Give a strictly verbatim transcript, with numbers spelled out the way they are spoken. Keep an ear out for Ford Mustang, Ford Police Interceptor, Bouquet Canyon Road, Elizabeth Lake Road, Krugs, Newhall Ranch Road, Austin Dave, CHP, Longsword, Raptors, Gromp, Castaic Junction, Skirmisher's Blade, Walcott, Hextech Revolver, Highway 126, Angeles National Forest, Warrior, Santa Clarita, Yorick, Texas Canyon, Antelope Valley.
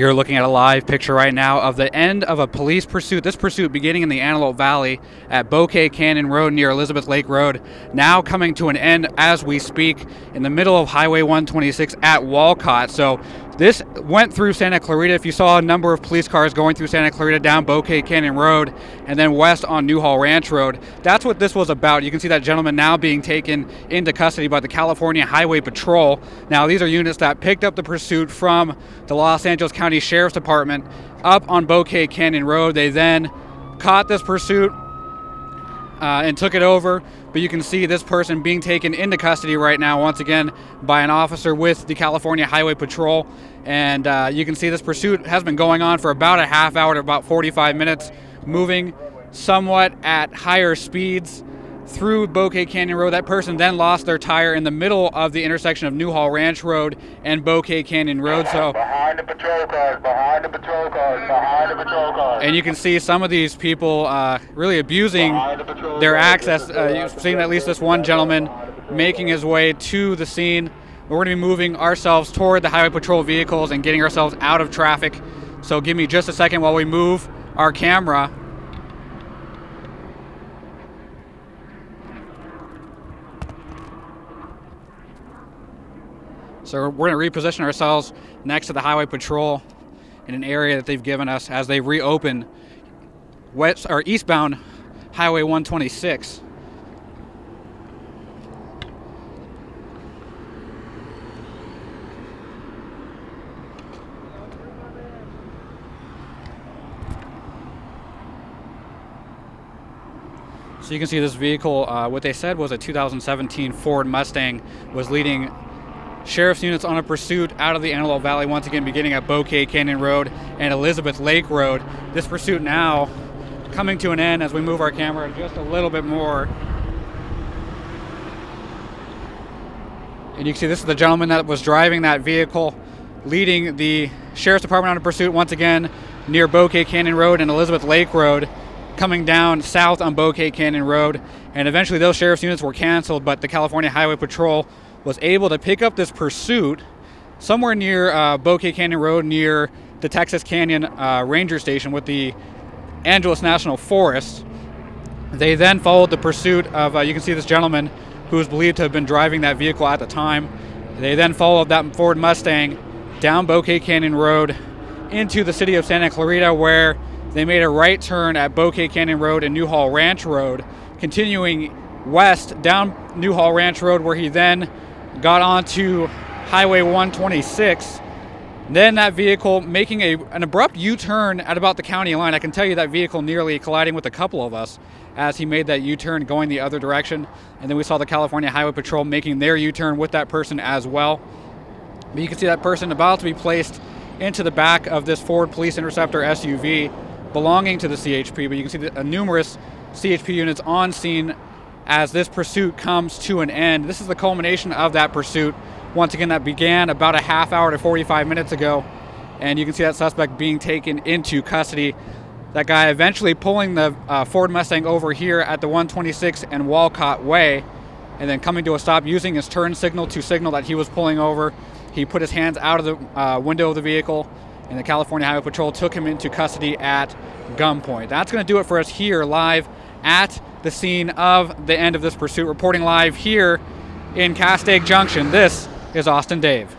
You're looking at a live picture right now of the end of a police pursuit. This pursuit beginning in the Antelope Valley at Bouquet Canyon Road near Elizabeth Lake Road, now coming to an end as we speak in the middle of Highway one twenty-six at Walcott. So this went through Santa Clarita. If you saw a number of police cars going through Santa Clarita down Bouquet Canyon Road and then west on Newhall Ranch Road, that's what this was about. You can see that gentleman now being taken into custody by the California Highway Patrol. Now, these are units that picked up the pursuit from the Los Angeles County Sheriff's Department up on Bouquet Canyon Road. They then caught this pursuit Uh, and took it over, but you can see this person being taken into custody right now once again by an officer with the California Highway Patrol. And uh, you can see this pursuit has been going on for about a half hour to about forty-five minutes, moving somewhat at higher speeds through Bouquet Canyon Road. That person then lost their tire in the middle of the intersection of Newhall Ranch Road and Bouquet Canyon Road. So behind the patrol cars, behind the patrol cars, behind the patrol cars. And you can see some of these people uh, really abusing the their access. Uh, you've seen at least this one gentleman making his way to the scene. We're going to be moving ourselves toward the Highway Patrol vehicles and getting ourselves out of traffic. So give me just a second while we move our camera. So we're going to reposition ourselves next to the Highway Patrol in an area that they've given us as they reopen west or eastbound Highway one twenty-six. So you can see this vehicle, uh, what they said was a two thousand seventeen Ford Mustang, was leading Sheriff's units on a pursuit out of the Antelope Valley, once again beginning at Bouquet Canyon Road and Elizabeth Lake Road. This pursuit now coming to an end as we move our camera just a little bit more. And you can see this is the gentleman that was driving that vehicle, leading the Sheriff's Department on a pursuit once again near Bouquet Canyon Road and Elizabeth Lake Road, coming down south on Bouquet Canyon Road. And eventually those Sheriff's units were canceled, but the California Highway Patrol was able to pick up this pursuit somewhere near uh, Bouquet Canyon Road, near the Texas Canyon uh, Ranger Station with the Angeles National Forest. They then followed the pursuit of, uh, you can see this gentleman who was believed to have been driving that vehicle at the time. They then followed that Ford Mustang down Bouquet Canyon Road into the city of Santa Clarita, where they made a right turn at Bouquet Canyon Road and Newhall Ranch Road, continuing west down Newhall Ranch Road, where he then got onto Highway one twenty-six. Then that vehicle making a, an abrupt U-turn at about the county line. I can tell you that vehicle nearly colliding with a couple of us as he made that U-turn going the other direction. And then we saw the California Highway Patrol making their U-turn with that person as well. But you can see that person about to be placed into the back of this Ford Police Interceptor S U V belonging to the C H P. But you can see the, uh, numerous C H P units on scene as this pursuit comes to an end. This is the culmination of that pursuit, once again, that began about a half hour to forty-five minutes ago. And you can see that suspect being taken into custody. That guy eventually pulling the uh, Ford Mustang over here at the one twenty-six and Walcott Way, and then coming to a stop using his turn signal to signal that he was pulling over. He put his hands out of the uh, window of the vehicle, and the California Highway Patrol took him into custody at gunpoint. That's gonna do it for us here live at the scene of the end of this pursuit. Reporting live here in Castaic Junction, this is Austin Dave.